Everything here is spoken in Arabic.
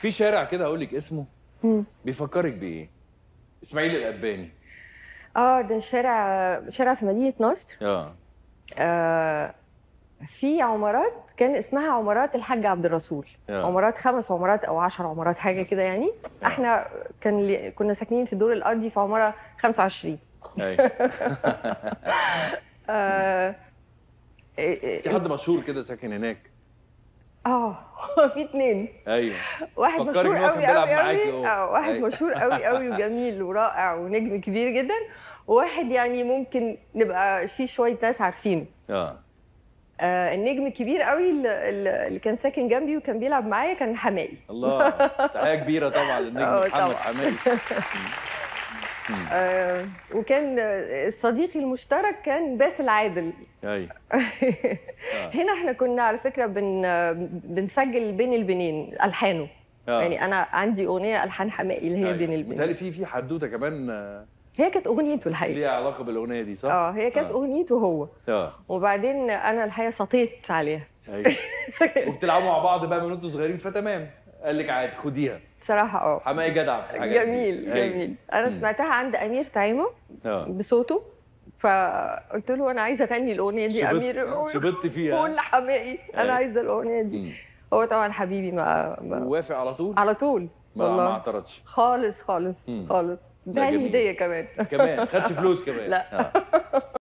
في شارع كده هقول لك اسمه بيفكرك بايه؟ اسماعيل القباني. ده شارع في مدينه نصر. في عمارات كان اسمها عمارات الحاج عبد الرسول. عمارات 5 عمارات أو 10 عمارات حاجه كده يعني. احنا كنا ساكنين في الدور الارضي في عماره 25. ايوه. في حد مشهور كده ساكن هناك؟ في 2. ايوه. واحد مشهور قوي قوي. واحد مشهور قوي قوي وجميل ورائع ونجم كبير جدا، وواحد يعني ممكن نبقى فيه شويه ناس عارفينه. النجم الكبير قوي اللي كان ساكن جنبي وكان بيلعب معايا كان حماقي. الله، تحية كبيرة طبعا للنجم محمد حماقي. وكان صديقي المشترك كان باسل عادل. ايوه. هنا احنا كنا على فكرة بنسجل بين البنين ألحانه. يعني أنا عندي أغنية ألحان حماقي اللي هي بين البنين. بالتالي في حدوتة كمان هي كانت اغنيته الحقيقه. ليها علاقه بالاغنيه دي صح؟ هي كانت اغنيته هو. وبعدين انا الحقيقه سطيت عليها. ايوه. وبتلعبوا مع بعض بقى من وانتوا صغيرين فتمام، قال لك عادي خديها. بصراحه حماقي جدع في الحاجات دي. جميل جميل. انا سمعتها عند امير طايمه بصوته، فقلت له انا عايزه اغني الاغنيه دي. امير شبطت فيها، قول لحماقي انا عايزه الاغنيه دي. هو طبعا حبيبي ما وافق على طول؟ على طول والله، ما اعترضش خالص خالص خالص. ده هديه كمان. خدش فلوس كمان. لا.